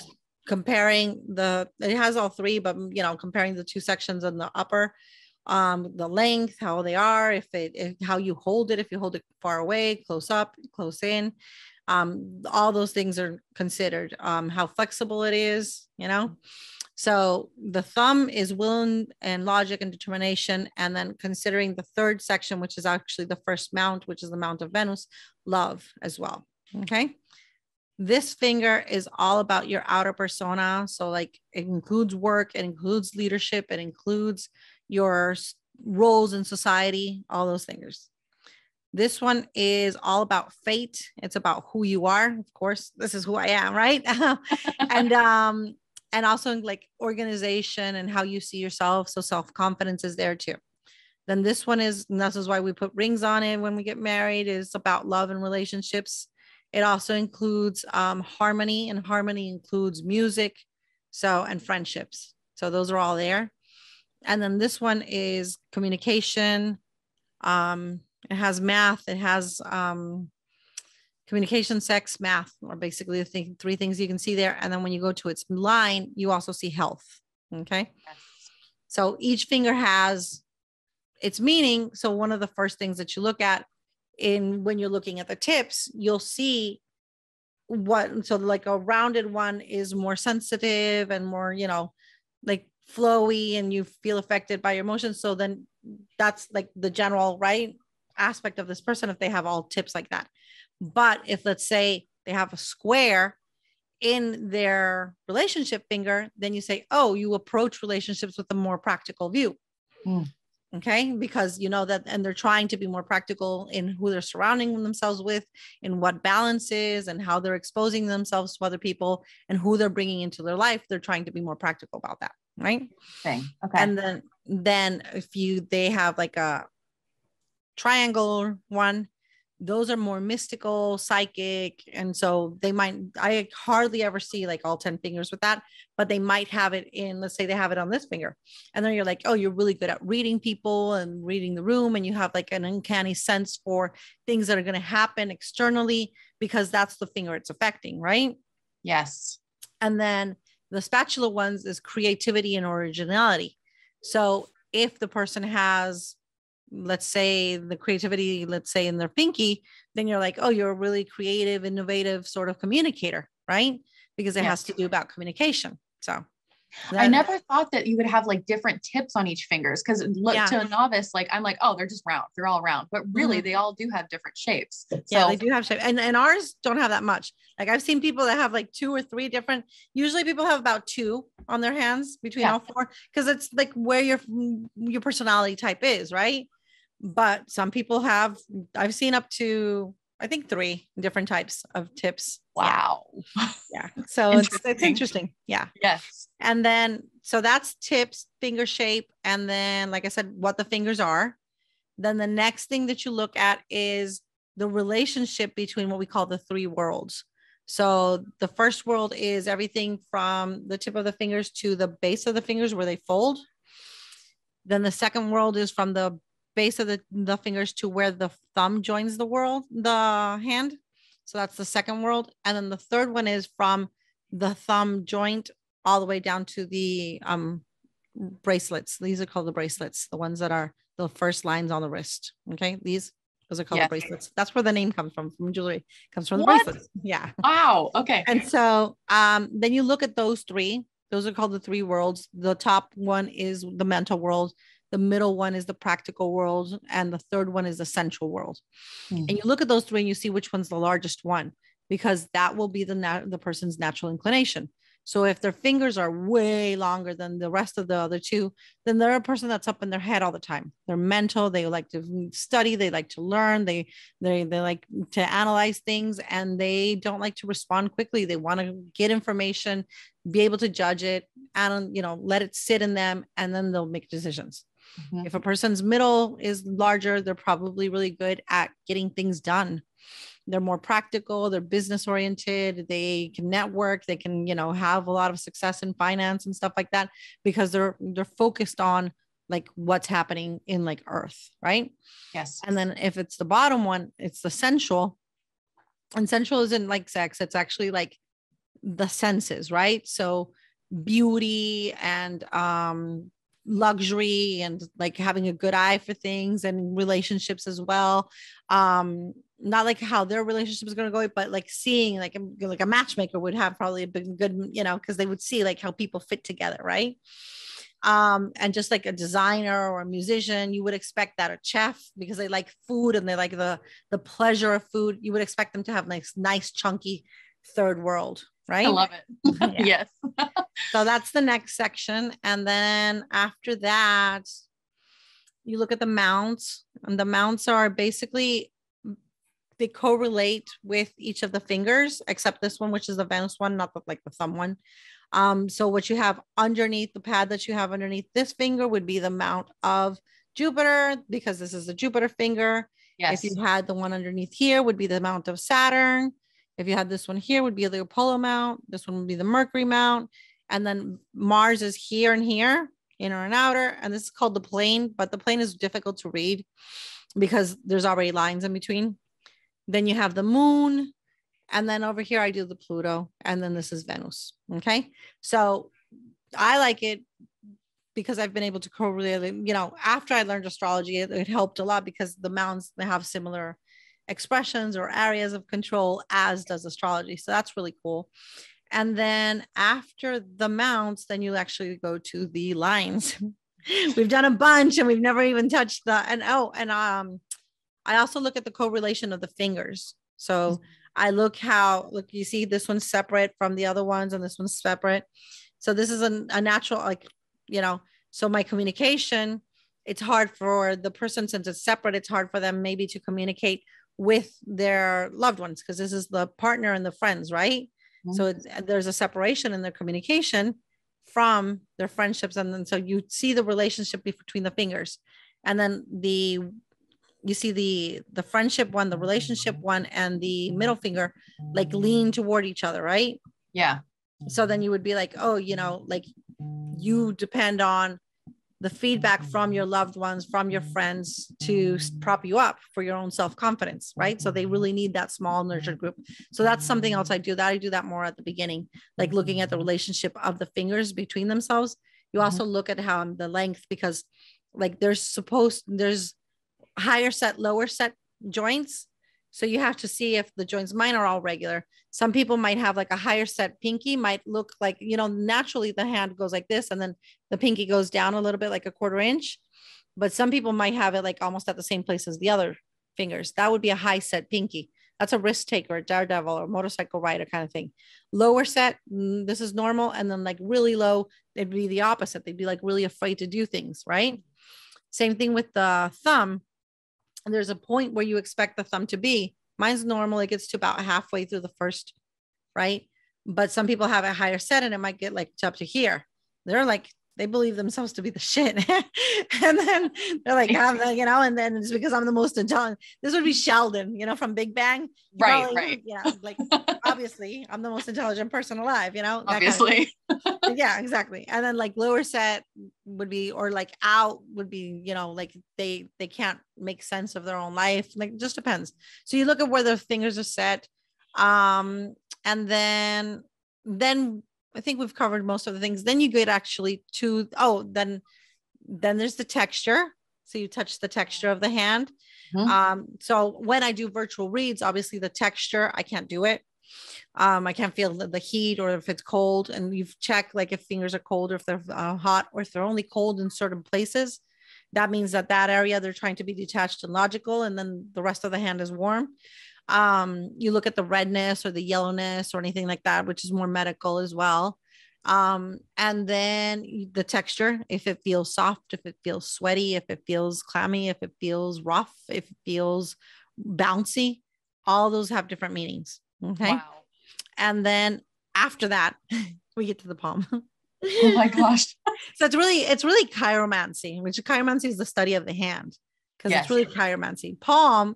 Comparing it has all three, but you know, comparing the two sections on the upper, the length, how they are, how you hold it, if you hold it far away, close up, close in, all those things are considered, how flexible it is, you know? So the thumb is will and logic and determination. And then considering the third section, which is actually the first mount, which is the Mount of Venus, love as well. Okay. This finger is all about your outer persona. So like it includes work, it includes leadership, it includes your roles in society, all those fingers. This one is all about fate. It's about who you are. Of course, this is who I am, right? And also like organization and how you see yourself. So self-confidence is there too. Then this one is, and this is why we put rings on it when we get married, is about love and relationships. It also includes harmony, and harmony includes music. So, and friendships. So those are all there. And then this one is communication. It has math, it has communication, sex, math, or basically the three things you can see there. And then when you go to its line, you also see health. Okay. Yes. So each finger has its meaning. So one of the first things that you look at when you're looking at the tips, you'll see so like a rounded one is more sensitive and more, you know, like flowy, and you feel affected by your emotions. So then that's like the general, right, aspect of this person, if they have all tips like that. But if, let's say, they have a square in their relationship finger, then you say, oh, you approach relationships with a more practical view. Mm. Okay. Because you know that, and they're trying to be more practical in who they're surrounding themselves with, in what balance is, and how they're exposing themselves to other people and who they're bringing into their life. They're trying to be more practical about that. Right. Okay. And then if they have like a triangle one, those are more mystical, psychic. And so they might, I hardly ever see like all 10 fingers with that, but they might have it in, let's say they have it on this finger. And then you're like, oh, you're really good at reading people and reading the room. And you have like an uncanny sense for things that are going to happen externally, because that's the finger it's affecting. Right. Yes. And then the spatula ones is creativity and originality. So if the person has, let's say, the creativity, let's say in their pinky, then you're like, oh, you're a really creative, innovative sort of communicator, right? Because it has to do about communication. So I never thought that you would have like different tips on each fingers. Cause look to a novice, like I'm like, oh, they're just round. They're all round, but really they all do have different shapes. So yeah, they do have shape. And ours don't have that much. Like I've seen people that have like 2 or 3 different, usually people have about 2 on their hands between all 4. Cause it's like where your personality type is. Right. But some people have, I've seen up to, I think 3 different types of tips. Wow. Yeah. So it's interesting. Yeah. Yes. And then, so that's tips, finger shape. And then, like I said, what the fingers are. Then the next thing that you look at is the relationship between what we call the 3 worlds. So the first world is everything from the tip of the fingers to the base of the fingers where they fold. Then the second world is from the base of the fingers to where the thumb joins the hand. So that's the second world. And then the third one is from the thumb joint all the way down to the bracelets. These are called the bracelets, the ones that are the first lines on the wrist. Okay. Those are called the bracelets. That's where the name comes from jewelry, comes from the bracelets. Yeah. Wow. Okay. And so then you look at those 3. Those are called the 3 worlds. The top one is the mental world. The middle one is the practical world. And the third one is the sensual world. Mm-hmm. And you look at those 3 and you see which one's the largest one, because that will be the person's natural inclination. So if their fingers are way longer than the rest of the other 2, then they're a person that's up in their head all the time. They're mental. They like to study. They like to learn. They like to analyze things, and they don't like to respond quickly. They want to get information, be able to judge it, and, you know, let it sit in them, and then they'll make decisions. Mm-hmm. If a person's middle is larger, they're probably really good at getting things done. They're more practical. They're business oriented. They can network. They can, you know, have a lot of success in finance and stuff like that, because they're focused on like what's happening in like earth. Right. Yes. And then if it's the bottom one, it's the sensual, and sensual isn't like sex. It's actually like the senses. Right. So beauty and, luxury, and like having a good eye for things, and relationships as well. Not like how their relationship is going to go, but like seeing like a matchmaker would have probably a big, good, you know, because they would see like how people fit together. Right. And just like a designer or a musician, you would expect that, a chef, because they like food and they like the pleasure of food. You would expect them to have nice chunky third world. Right. I love it. Yeah. Yes. So that's the next section. And then after that, you look at the mounts, and the mounts are basically, they correlate with each of the fingers, except this one, which is the Venus one, not the, like the thumb one. So what you have underneath the pad that you have underneath this finger would be the mount of Jupiter, because this is the Jupiter finger. Yes. If you had the one underneath here would be the mount of Saturn. If you had this one here would be the Apollo mount. This one would be the Mercury mount. And then Mars is here and here, inner and outer. And this is called the plane, but the plane is difficult to read because there's already lines in between. Then you have the moon. And then over here, I do the Pluto. And then this is Venus. Okay. So I like it because I've been able to correlate, you know, after I learned astrology, it helped a lot because the mounts, they have similar expressions or areas of control, as does astrology. So that's really cool. And then after the mounts, then you actually go to the lines. We've done a bunch and we've never even touched the, I also look at the correlation of the fingers. So I look how, look, you see this one's separate from the other ones and this one's separate. So this is a natural, like, you know, so my communication, it's hard for the person, since it's separate, it's hard for them maybe to communicate with their loved ones, because this is the partner and the friends, right? So there's a separation in their communication from their friendships. And then, so you see the relationship between the fingers, and then you see the friendship one, the relationship one, and the middle finger, like lean toward each other. Right. Yeah. So then you would be like, oh, you know, like you depend on the feedback from your loved ones, from your friends, to prop you up for your own self-confidence, right? So they really need that small nurtured group. So that's something else I do, that I do that more at the beginning, like looking at the relationship of the fingers between themselves. You also look at how the length, because like there's higher set, lower set joints. So you have to see if the joints. Mine are all regular. Some people might have like a higher set pinky, might look like, you know, naturally the hand goes like this and then the pinky goes down a little bit, like a quarter inch. But some people might have it like almost at the same place as the other fingers. That would be a high set pinky. That's a risk taker, a daredevil or motorcycle rider kind of thing. Lower set, this is normal. And then like really low, they'd be the opposite. They'd be like really afraid to do things, right? Same thing with the thumb. And there's a point where you expect the thumb to be. Mine's normal. It gets to about halfway through the first, right? But some people have a higher set and it might get like up to here. They're like, they believe themselves to be the shit. And then they're like, you know, and then it's because I'm the most intelligent. This would be Sheldon, you know, from Big Bang. Right, probably, right. Yeah, like, obviously, I'm the most intelligent person alive, you know. Obviously. Kind of yeah, exactly. And then like lower set would be, or like out would be, you know, like they can't make sense of their own life. Like, it just depends. So you look at where their fingers are set. And then I think we've covered most of the things. Then you get actually to, then there's the texture. So you touch the texture of the hand. Mm-hmm. So when I do virtual reads, obviously the texture, I can't do it. I can't feel the heat or if it's cold, and you've checked like if fingers are cold or if they're hot, or if they're only cold in certain places, that means that that area they're trying to be detached and logical. And then the rest of the hand is warm. You look at the redness or the yellowness or anything like that, which is more medical as well. And then the texture, if it feels soft, if it feels sweaty, if it feels clammy, if it feels rough, if it feels bouncy, all those have different meanings. Okay. Wow. And then after that, we get to the palm. Oh my gosh. So it's really chiromancy, which chiromancy is the study of the hand. Cause yes. It's really chiromancy. Palm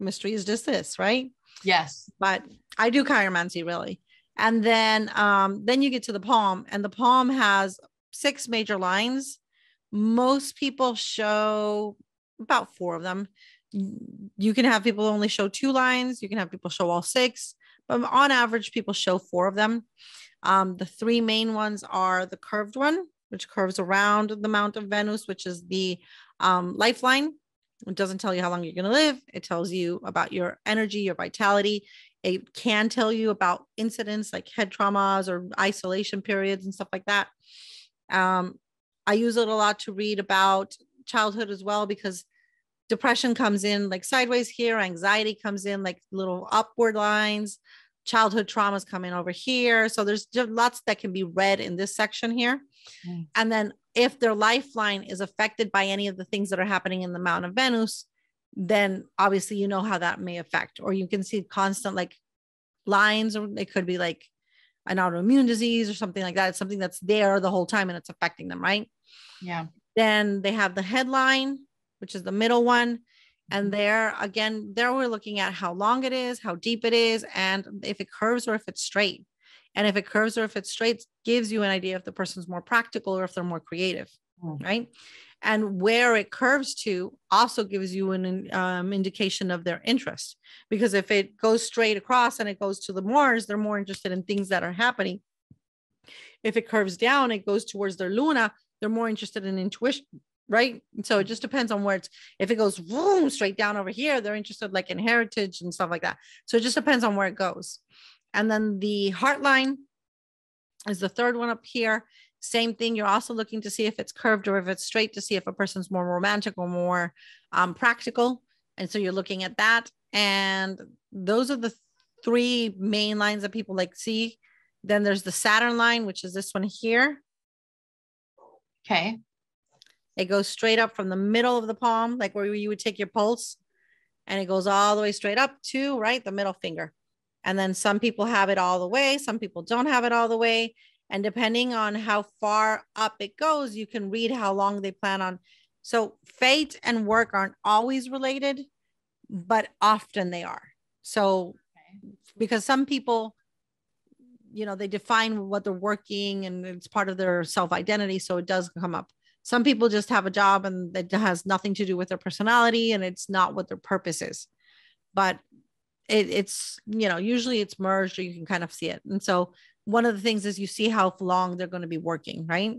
mystery is just this, right? Yes. But I do chiromancy really. And then you get to the palm, and the palm has 6 major lines. Most people show about 4 of them. You can have people only show 2 lines. You can have people show all 6, but on average, people show 4 of them. The 3 main ones are the curved one, which curves around the Mount of Venus, which is the lifeline. It doesn't tell you how long you're going to live. It tells you about your energy, your vitality. It can tell you about incidents like head traumas or isolation periods and stuff like that. I use it a lot to read about childhood as well, because depression comes in like sideways here. Anxiety comes in like little upward lines. Childhood traumas come in over here. So there's lots that can be read in this section here. Nice. And then if their lifeline is affected by any of the things that are happening in the Mount of Venus, then obviously, you know how that may affect, or you can see constant like lines, or it could be like an autoimmune disease or something like that. It's something that's there the whole time and it's affecting them. Right. Yeah. Then they have the headline, which is the middle one. And there again, there we're looking at how long it is, how deep it is, and if it curves or if it's straight. And if it curves or if it's straight, gives you an idea if the person's more practical or if they're more creative, right? And where it curves to also gives you an indication of their interest, because if it goes straight across and it goes to the Mars, they're more interested in things that are happening. If it curves down, it goes towards their Luna, they're more interested in intuition, right? So it just depends on where it's, if it goes vroom, straight down over here, they're interested like in heritage and stuff like that. So it just depends on where it goes. And then the heart line is the third one up here. Same thing. You're also looking to see if it's curved or if it's straight, to see if a person's more romantic or more practical. And so you're looking at that. And those are the 3 main lines that people like see. Then there's the Saturn line, which is this one here. Okay. It goes straight up from the middle of the palm, like where you would take your pulse, and it goes all the way straight up to, right, the middle finger. And then some people have it all the way. Some people don't have it all the way. And depending on how far up it goes, you can read how long they plan on. So fate and work aren't always related, but often they are. So because some people, you know, they define what they're working and it's part of their self-identity. So it does come up. Some people just have a job and it has nothing to do with their personality and it's not what their purpose is. But it's, you know, usually it's merged, or you can kind of see it. And so one of the things is you see how long they're going to be working, right?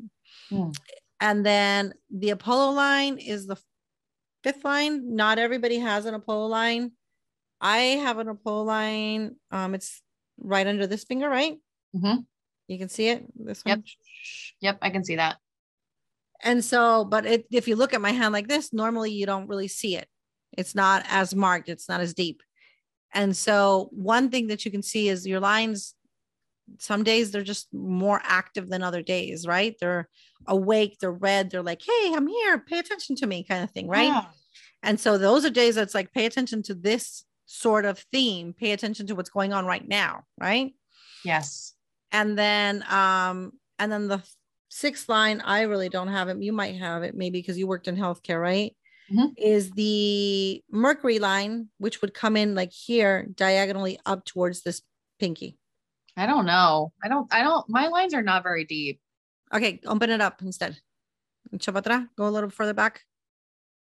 Yeah. And then the Apollo line is the 5th line. Not everybody has an Apollo line. I have an Apo line. It's right under this finger, right? Mm-hmm. You can see it. This one. Yep, I can see that. And so, but if you look at my hand like this, normally you don't really see it. It's not as marked. It's not as deep. And so one thing that you can see is your lines. Some days they're just more active than other days, right? They're awake. They're red. They're like, hey, I'm here. Pay attention to me kind of thing, right? Yeah. And so those are days that's like, pay attention to this sort of theme. Pay attention to what's going on right now, right? Yes. And then the sixth line, I really don't have it. You might have it maybe because you worked in healthcare, right? Mm-hmm. Is the Mercury line, which would come in like here diagonally up towards this pinky. I don't know. I don't, my lines are not very deep. Okay. Open it up instead. Go a little further back.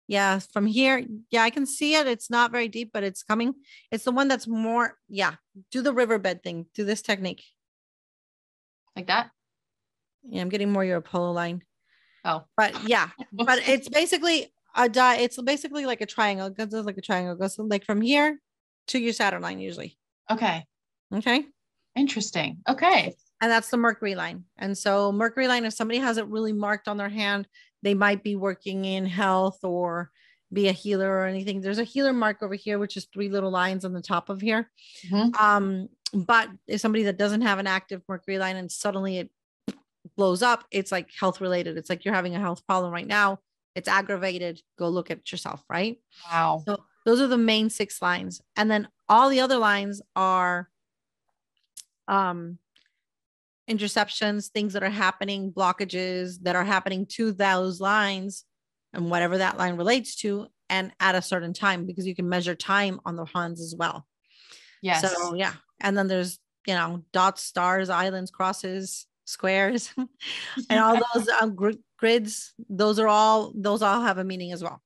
Yeah. From here. Yeah. I can see it. It's not very deep, but it's coming. It's the one that's more. Yeah. Do the riverbed thing. Do this technique. Like that? Yeah, I'm getting more your Apollo line. Oh. But yeah, but it's basically a die. It's basically like a triangle. It goes like a triangle. It goes like from here to your Saturn line usually. Okay. Okay. Interesting. Okay. And that's the Mercury line. And so Mercury line, if somebody has it really marked on their hand, they might be working in health or be a healer or anything. There's a healer mark over here, which is 3 little lines on the top of here. Mm-hmm. But if somebody that doesn't have an active Mercury line and suddenly it blows up, it's like health related. It's like you're having a health problem right now. It's aggravated. Go look at yourself, right? Wow. So those are the main 6 lines. And then all the other lines are interceptions, things that are happening, blockages that are happening to those lines and whatever that line relates to and at a certain time, because you can measure time on the hands as well. Yes. So yeah. And then there's, you know, dots, stars, islands, crosses, squares, and all those grids. Those all have a meaning as well.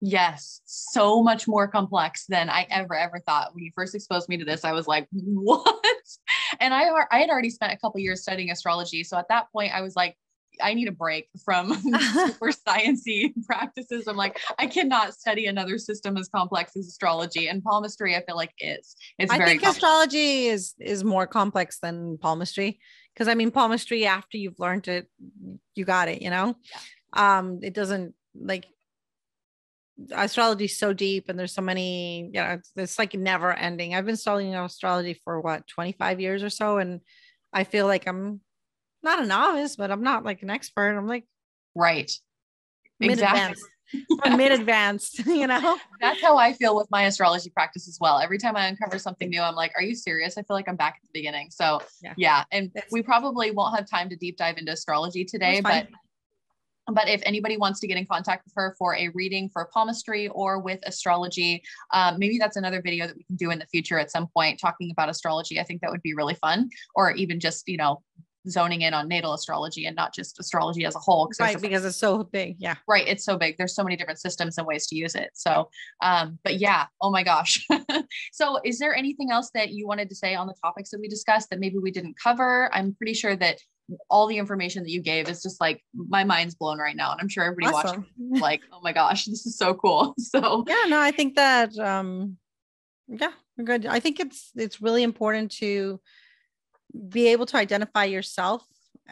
Yes. So much more complex than I ever thought. When you first exposed me to this, I was like, what? And I had already spent a couple of years studying astrology. So at that point I was like, I need a break from super sciencey practices. I'm like, I cannot study another system as complex as astrology, and palmistry I feel like is. It's very complex. Astrology is more complex than palmistry, because I mean palmistry, after you've learned it, you got it, you know. Yeah. It doesn't, like, astrology is so deep and there's so many, you know, it's like never ending. I've been studying astrology for what, 25 years or so, and I feel like I'm not a novice, but I'm not like an expert. I'm like, right. Mid-advanced. Exactly. Mid-advanced, you know? That's how I feel with my astrology practice as well. Every time I uncover something new, I'm like, are you serious? I feel like I'm back at the beginning. So yeah. And we probably won't have time to deep dive into astrology today, but if anybody wants to get in contact with her for a reading for palmistry or with astrology, maybe that's another video that we can do in the future at some point, talking about astrology. I think that would be really fun, or even just, you know, zoning in on natal astrology and not just astrology as a whole. Right, because it's so big. Yeah. Right. It's so big. There's so many different systems and ways to use it. So, but yeah, oh my gosh. So is there anything else that you wanted to say on the topics that we discussed that maybe we didn't cover? I'm pretty sure that all the information that you gave is just like, my mind's blown right now. And I'm sure everybody watching like, oh my gosh, this is so cool. So yeah, no, I think that, yeah, we're good. I think it's really important to be able to identify yourself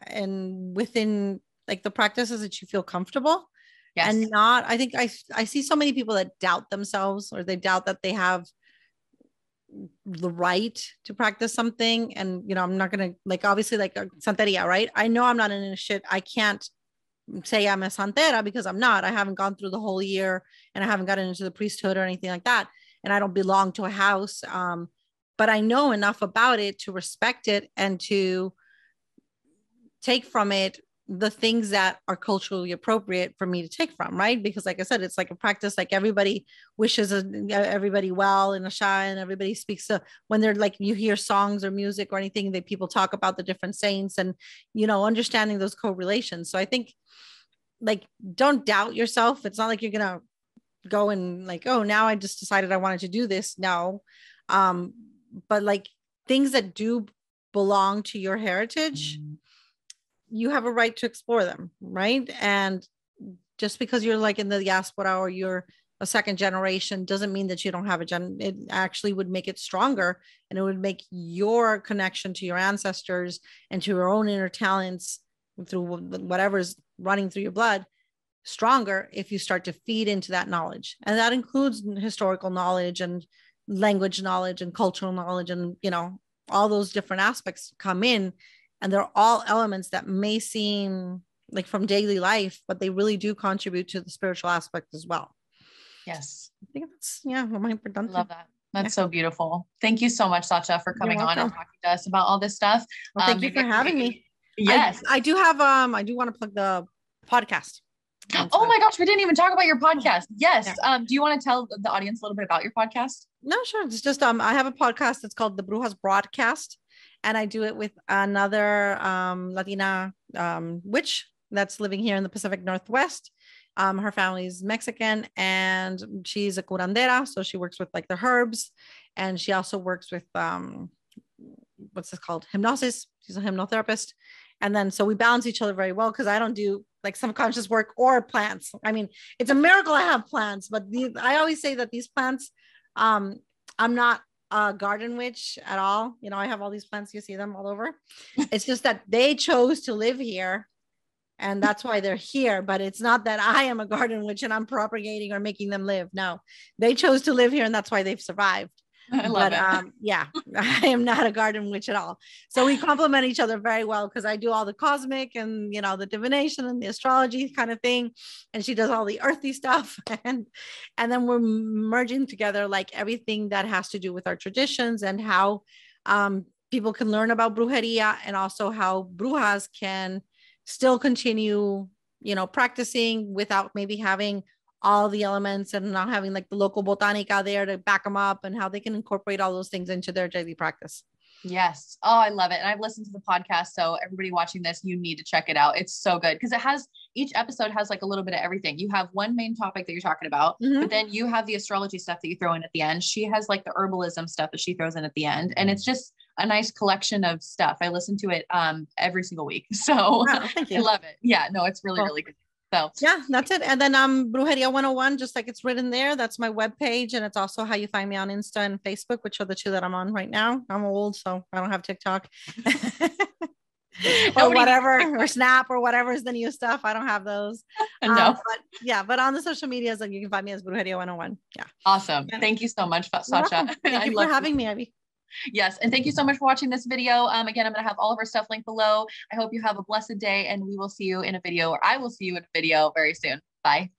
and within like the practices that you feel comfortable. Yes. And not, I think I see so many people that doubt themselves, or they doubt that they have the right to practice something. And, you know, I'm not going to, like, obviously like Santería, right? I know I'm not in a shit. I can't say I'm a Santera because I'm not, I haven't gone through the whole year and I haven't gotten into the priesthood or anything like that. And I don't belong to a house. But I know enough about it to respect it and to take from it the things that are culturally appropriate for me to take from, right? Because like I said, it's like a practice, like everybody wishes everybody well in ashé, and everybody speaks to, when they're like, you hear songs or music or anything, that people talk about the different saints and, you know, understanding those correlations. So I think, like, don't doubt yourself. It's not like you're going to go and like, oh, now I just decided I wanted to do this. No. But like things that do belong to your heritage, you have a right to explore them, right? And just because you're like in the diaspora, or you're a second generation doesn't mean that you don't have a gen. It actually would make it stronger, and it would make your connection to your ancestors and to your own inner talents through whatever's running through your blood stronger if you start to feed into that knowledge. And that includes historical knowledge and language knowledge and cultural knowledge, and, you know, all those different aspects come in, and they're all elements that may seem like from daily life, but they really do contribute to the spiritual aspect as well. Yes. I think that's, yeah, we're done. Love that. That's so beautiful. Thank you so much, Sacha, for coming on and talking to us about all this stuff. Well, thank you for having me. Yes. I do have, I do want to plug the podcast. Oh my gosh, we didn't even talk about your podcast. Yes. Yeah. Do you want to tell the audience a little bit about your podcast? No, sure. It's just, I have a podcast that's called The Brujas Broadcast, and I do it with another Latina witch that's living here in the Pacific Northwest. Her family's Mexican, and she's a curandera. So she works with like the herbs, and she also works with, what's this called? Hypnosis. She's a hypnotherapist. And then, so we balance each other very well, because I don't do like subconscious work or plants. I mean, it's a miracle I have plants, but I always say that these plants, I'm not a garden witch at all. You know, I have all these plants, you see them all over. It's just that they chose to live here, and that's why they're here. But it's not that I am a garden witch and I'm propagating or making them live. No, they chose to live here, and that's why they've survived. I love it. Yeah, I am not a garden witch at all. So we complement each other very well, because I do all the cosmic and, you know, the divination and the astrology kind of thing, and she does all the earthy stuff, and then we're merging together like everything that has to do with our traditions and how people can learn about brujeria, and also how brujas can still continue, you know, practicing without maybe having all the elements and not having like the local botanica there to back them up, and how they can incorporate all those things into their daily practice. Yes. Oh, I love it. And I've listened to the podcast, so everybody watching this, you need to check it out. It's so good, because it has, each episode has like a little bit of everything. You have one main topic that you're talking about, but then you have the astrology stuff that you throw in at the end. She has like the herbalism stuff that she throws in at the end. And it's just a nice collection of stuff. I listen to it every single week. So I love it. Yeah, no, it's really, really good. So yeah, that's it. And then Brujería 101, just like it's written there. That's my webpage. And it's also how you find me on Insta and Facebook, which are the two that I'm on right now. I'm old, so I don't have TikTok or whatever, or Snap or whatever is the new stuff. I don't have those. But yeah, but on the social medias, like, you can find me as Brujería 101. Yeah. Awesome. Thank you so much, Sacha. Thank you for having me, Ivy. Yes. And thank you so much for watching this video. Again, I'm going to have all of our stuff linked below. I hope you have a blessed day, and we will see you in a video, or I will see you in a video very soon. Bye.